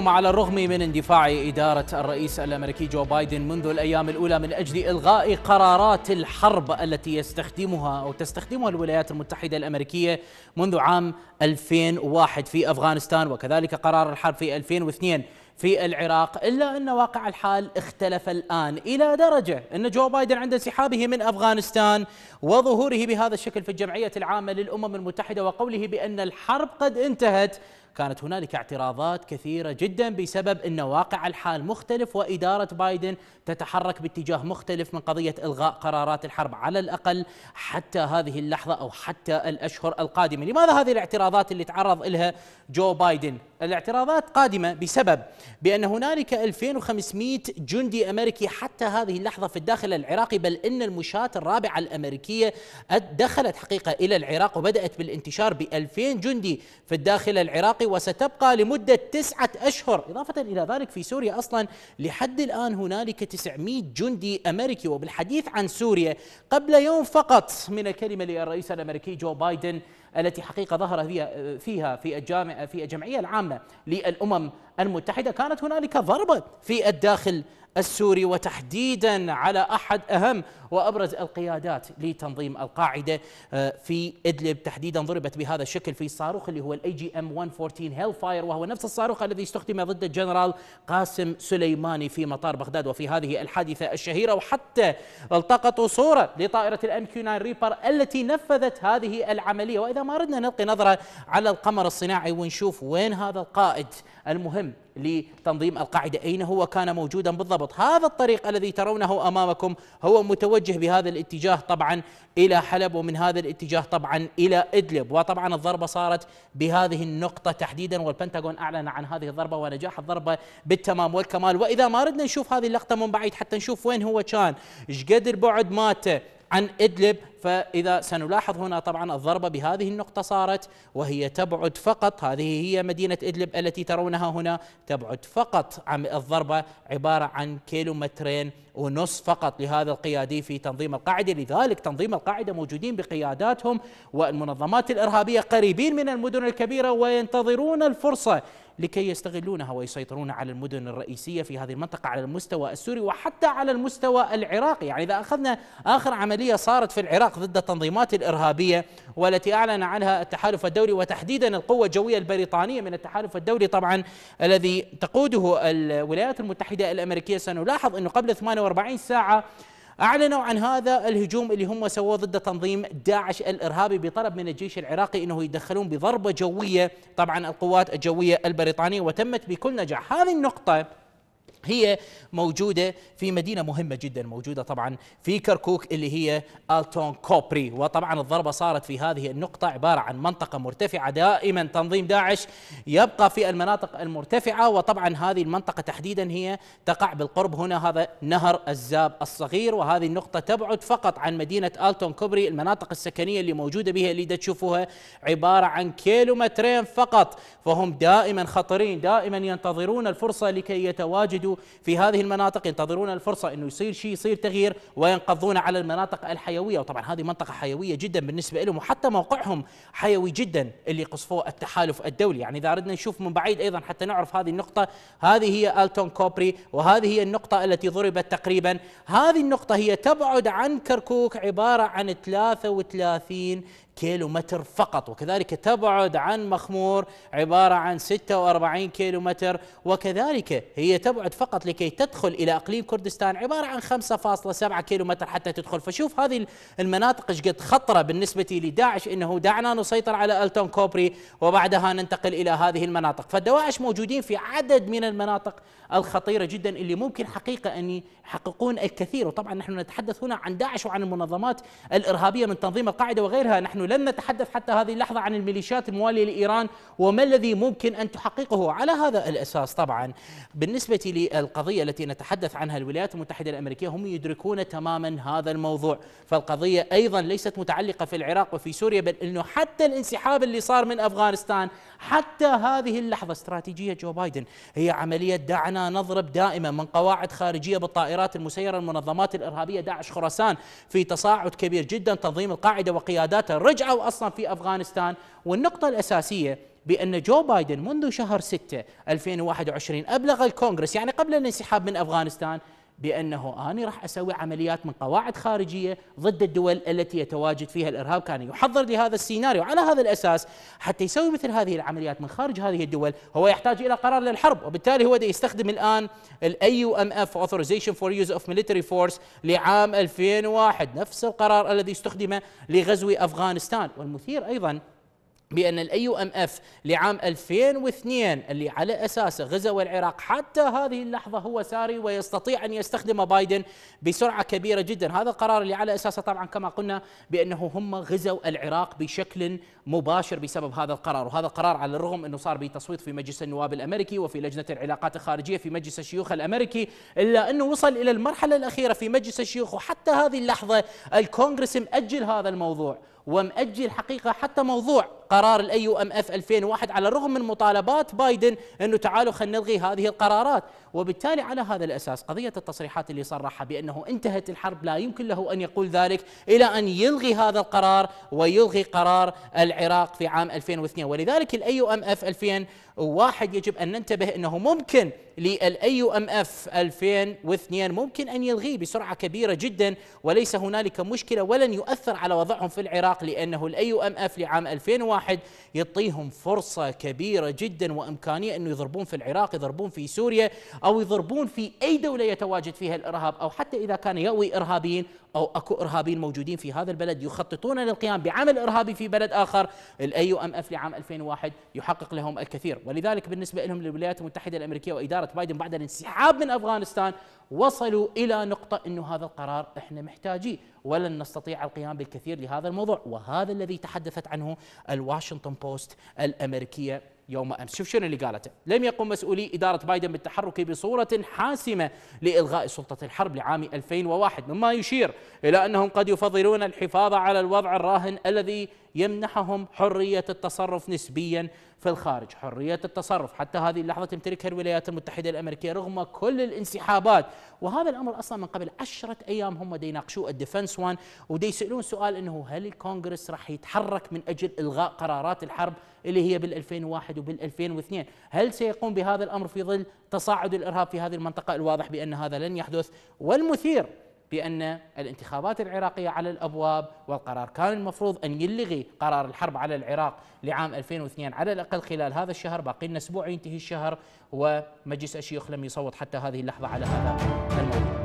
على الرغم من اندفاع إدارة الرئيس الأمريكي جو بايدن منذ الأيام الأولى من أجل إلغاء قرارات الحرب التي تستخدمها الولايات المتحدة الأمريكية منذ عام 2001 في أفغانستان، وكذلك قرار الحرب في 2002 في العراق، إلا أن واقع الحال اختلف الآن إلى درجة أن جو بايدن عند انسحابه من أفغانستان وظهوره بهذا الشكل في الجمعية العامة للأمم المتحدة وقوله بأن الحرب قد انتهت، كانت هنالك اعتراضات كثيرة جدا بسبب أن واقع الحال مختلف وإدارة بايدن تتحرك باتجاه مختلف من قضية إلغاء قرارات الحرب على الأقل حتى هذه اللحظة أو حتى الأشهر القادمة. لماذا هذه الاعتراضات اللي تعرض لها جو بايدن؟ الاعتراضات قادمة بسبب بأن هنالك 2500 جندي أمريكي حتى هذه اللحظة في الداخل العراقي، بل إن المشاة الرابعة الأمريكية دخلت حقيقة إلى العراق وبدأت بالانتشار ب 2000 جندي في الداخل العراقي وستبقى لمدة 9 أشهر. إضافة إلى ذلك في سوريا أصلا لحد الآن هنالك 900 جندي أمريكي. وبالحديث عن سوريا، قبل يوم فقط من كلمة للرئيس الأمريكي جو بايدن التي حقيقة ظهر فيها في الجمعية العامة للأمم المتحدة، كانت هنالك ضربة في الداخل السوري وتحديدا على أحد أهم وأبرز القيادات لتنظيم القاعدة في إدلب تحديدا، ضربت بهذا الشكل في الصاروخ اللي هو ال AGM 114 Hellfire، وهو نفس الصاروخ الذي استخدم ضد الجنرال قاسم سليماني في مطار بغداد. وفي هذه الحادثة الشهيرة وحتى التقطوا صورة لطائرة الام كيو 9 ريبر التي نفذت هذه العملية. وإذا ما ردنا نلقي نظرة على القمر الصناعي ونشوف وين هذا القائد المهم لتنظيم القاعدة، أين هو كان موجودا بالضبط؟ هذا الطريق الذي ترونه أمامكم هو متوجه بهذا الاتجاه طبعا إلى حلب، ومن هذا الاتجاه طبعا إلى إدلب. وطبعا الضربة صارت بهذه النقطة تحديدا، والبنتاغون أعلن عن هذه الضربة ونجاح الضربة بالتمام والكمال. وإذا ما ردنا نشوف هذه اللقطة من بعيد حتى نشوف وين هو كان، شقد البعد ماته عن إدلب، فإذا سنلاحظ هنا طبعا الضربة بهذه النقطة صارت وهي تبعد فقط، هذه هي مدينة إدلب التي ترونها هنا، تبعد فقط عن الضربة عبارة عن 2.5 كيلومتر فقط لهذا القيادي في تنظيم القاعدة. لذلك تنظيم القاعدة موجودين بقياداتهم والمنظمات الإرهابية قريبين من المدن الكبيرة وينتظرون الفرصة لكي يستغلونها ويسيطرون على المدن الرئيسية في هذه المنطقة على المستوى السوري وحتى على المستوى العراقي. يعني إذا أخذنا آخر عملية صارت في العراق ضد التنظيمات الإرهابية والتي أعلن عنها التحالف الدولي وتحديدا القوة الجوية البريطانية من التحالف الدولي طبعا الذي تقوده الولايات المتحدة الأمريكية، سنلاحظ أنه قبل 48 ساعة أعلنوا عن هذا الهجوم اللي هم سووه ضد تنظيم داعش الإرهابي بطلب من الجيش العراقي أنه يدخلون بضربة جوية طبعا القوات الجوية البريطانية، وتمت بكل نجاح. هذه النقطة هي موجودة في مدينة مهمة جدا موجودة طبعا في كركوك اللي هي ألتون كوبري، وطبعا الضربة صارت في هذه النقطة عبارة عن منطقة مرتفعة. دائما تنظيم داعش يبقى في المناطق المرتفعة، وطبعا هذه المنطقة تحديدا هي تقع بالقرب هنا، هذا نهر الزاب الصغير، وهذه النقطة تبعد فقط عن مدينة ألتون كوبري. المناطق السكنية اللي موجودة بها اللي تشوفوها عبارة عن 2 كيلومتر فقط، فهم دائما خطرين، دائما ينتظرون الفرصة لكي يتواجدوا في هذه المناطق، ينتظرون الفرصة أنه يصير شيء، يصير تغيير، وينقضون على المناطق الحيوية. وطبعا هذه منطقة حيوية جدا بالنسبة لهم، وحتى موقعهم حيوي جدا اللي قصفوه التحالف الدولي. يعني إذا أردنا نشوف من بعيد أيضا حتى نعرف هذه النقطة، هذه هي ألتون كوبري وهذه هي النقطة التي ضربت تقريبا. هذه النقطة هي تبعد عن كركوك عبارة عن 33 كيلومتر فقط، وكذلك تبعد عن مخمور عبارة عن 46 كيلومتر، وكذلك هي تبعد فقط لكي تدخل إلى أقليم كردستان عبارة عن 5.7 كيلومتر حتى تدخل. فشوف هذه المناطق إيش قد خطرة بالنسبة لداعش، إنه دعنا نسيطر على ألتون كوبري وبعدها ننتقل إلى هذه المناطق. فالدواعش موجودين في عدد من المناطق الخطيرة جدا اللي ممكن حقيقة أن يحققون الكثير. وطبعا نحن نتحدث هنا عن داعش وعن المنظمات الإرهابية من تنظيم القاعدة وغيرها، نحن لن نتحدث حتى هذه اللحظة عن الميليشيات الموالية لإيران وما الذي ممكن أن تحققه. على هذا الأساس طبعا بالنسبة للقضية التي نتحدث عنها الولايات المتحدة الأمريكية هم يدركون تماما هذا الموضوع، فالقضية أيضا ليست متعلقة في العراق وفي سوريا، بل أنه حتى الانسحاب اللي صار من أفغانستان حتى هذه اللحظة استراتيجية جو بايدن هي عملية دعنا نضرب دائما من قواعد خارجية بالطائرات المسيرة. المنظمات الإرهابية داعش خراسان في تصاعد كبير جدا، تنظيم القاعدة وقياداته رجعوا أصلا في أفغانستان، والنقطة الأساسية بأن جو بايدن منذ شهر 6 2021 أبلغ الكونغرس، يعني قبل الانسحاب من أفغانستان، بأنه أنا راح أسوي عمليات من قواعد خارجية ضد الدول التي يتواجد فيها الإرهاب. كان يحضر لهذا السيناريو. على هذا الأساس حتى يسوي مثل هذه العمليات من خارج هذه الدول هو يحتاج إلى قرار للحرب، وبالتالي هو يستخدم الآن ال AUMF Authorization for Use of Military Force لعام 2001، نفس القرار الذي استخدم لغزو أفغانستان. والمثير أيضا بأن ال AUMF لعام 2002 اللي على أساسه غزو العراق حتى هذه اللحظة هو ساري، ويستطيع أن يستخدمه بايدن بسرعة كبيرة جدا. هذا القرار اللي على أساسه طبعا كما قلنا بأنه هم غزوا العراق بشكل مباشر بسبب هذا القرار، وهذا القرار على الرغم أنه صار بتصويت في مجلس النواب الأمريكي وفي لجنة العلاقات الخارجية في مجلس الشيوخ الأمريكي، إلا أنه وصل إلى المرحلة الأخيرة في مجلس الشيوخ، وحتى هذه اللحظة الكونغرس مأجل هذا الموضوع، ومأجل حقيقة حتى موضوع قرار الاي ام اف 2001 على الرغم من مطالبات بايدن انه تعالوا خلينا نلغي هذه القرارات. وبالتالي على هذا الاساس قضية التصريحات اللي صرحها بانه انتهت الحرب لا يمكن له ان يقول ذلك الى ان يلغي هذا القرار ويلغي قرار العراق في عام 2002. ولذلك الاي ام اف 2001 يجب ان ننتبه انه ممكن للاي ام اف 2002 ممكن ان يلغيه بسرعة كبيرة جدا، وليس هنالك مشكلة ولن يؤثر على وضعهم في العراق، لانه الاي ام اف لعام 2001 يعطيهم فرصة كبيرة جدا وإمكانية أنه يضربون في العراق، يضربون في سوريا، أو يضربون في أي دولة يتواجد فيها الإرهاب، أو حتى إذا كان يأوي إرهابيين أو أكو إرهابيين موجودين في هذا البلد يخططون للقيام بعمل إرهابي في بلد آخر. الأي أم أف لعام 2001 يحقق لهم الكثير. ولذلك بالنسبة لهم للولايات المتحدة الأمريكية وإدارة بايدن بعد الانسحاب من أفغانستان وصلوا إلى نقطة أنه هذا القرار إحنا محتاجيه، ولن نستطيع القيام بالكثير لهذا الموضوع. وهذا الذي تحدثت عنه الواشنطن بوست الأمريكية يوم أمس. شوف شنو اللي قالته: لم يقم مسؤولي إدارة بايدن بالتحرك بصورة حاسمة لإلغاء سلطة الحرب لعام 2001، مما يشير إلى أنهم قد يفضلون الحفاظ على الوضع الراهن الذي يمنحهم حرية التصرف نسبيا في الخارج. حرية التصرف حتى هذه اللحظة تمتلكها الولايات المتحدة الأمريكية رغم كل الانسحابات، وهذا الأمر أصلا من قبل 10 أيام هم يناقشوا الديفنس وان، ودي يسألون سؤال أنه هل الكونغرس راح يتحرك من أجل إلغاء قرارات الحرب اللي هي بال2001 وبال2002؟ هل سيقوم بهذا الأمر في ظل تصاعد الإرهاب في هذه المنطقة؟ الواضح بأن هذا لن يحدث. والمثير بأن الانتخابات العراقية على الأبواب، والقرار كان المفروض أن يلغي قرار الحرب على العراق لعام 2002 على الأقل خلال هذا الشهر، باقي لنا أسبوع ينتهي الشهر، ومجلس الشيوخ لم يصوت حتى هذه اللحظة على هذا الموضوع.